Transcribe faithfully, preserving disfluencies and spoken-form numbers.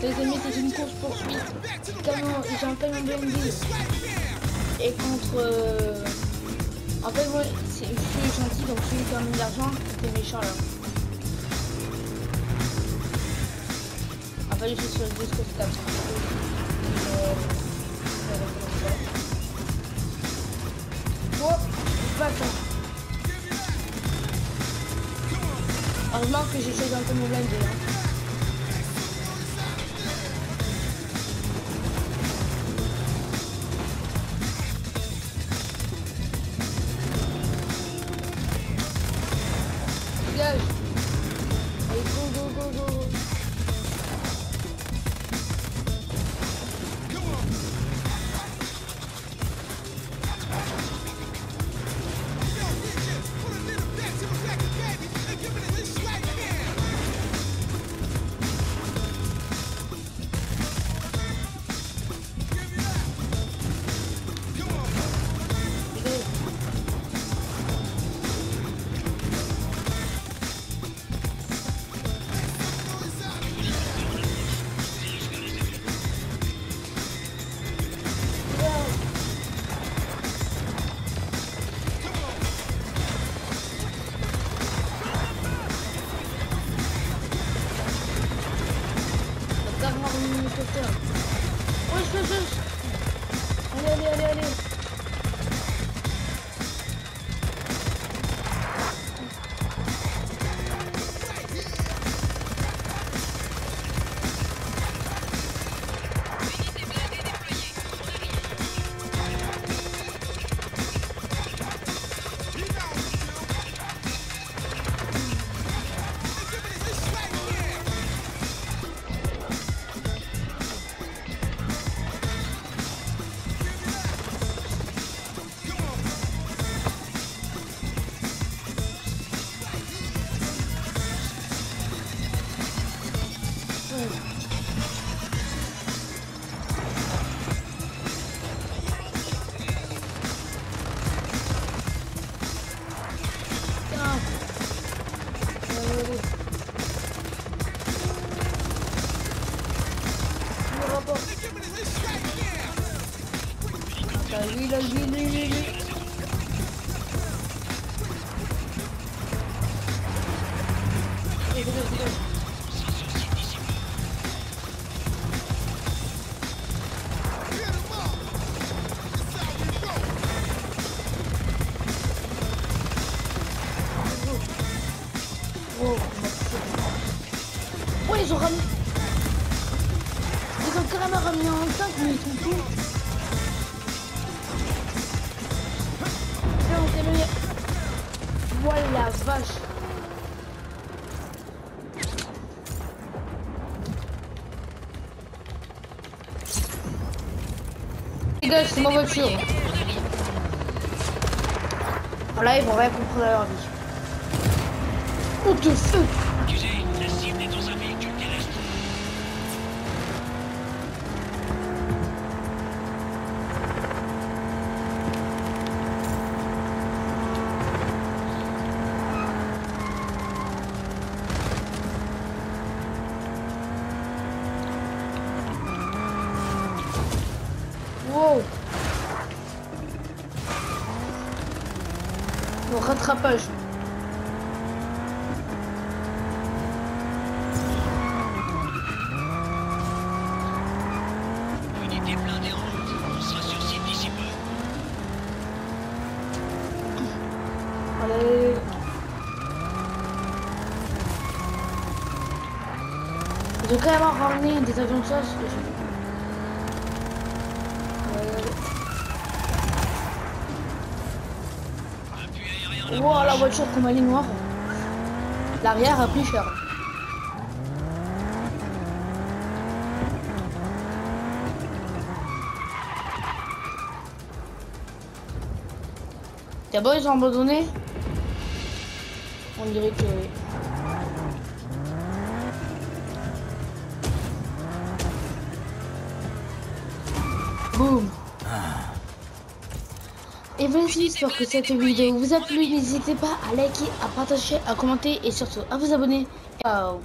Les amis, c'est une course poursuite. J'ai un peu mon B M W. Et contre. Euh... En fait, moi, je suis gentil, donc celui qui a mis l'argent, c'est méchant là. En fait, je suis sur le disque de table. Oh, pas ça. Heureusement que j'ai choisi un peu mon blindé. Dégage. Allez, go, go, go, go. C'est ma voiture. Là, ils vont rien comprendre à leur vie. Oh, de feu! Rattrapage. Unité blindée en route, on sera sur site d'ici peu. Allez. Ils ont quand même ramené des avions de chasse que j'ai. Wow, la voiture comme elle est noire. L'arrière a pris cher. D'abord ils ont abandonné. On dirait que... Boum. Et vas-y, j'espère que cette vidéo vous a plu. N'hésitez pas à liker, à partager, à commenter et surtout à vous abonner. Ciao.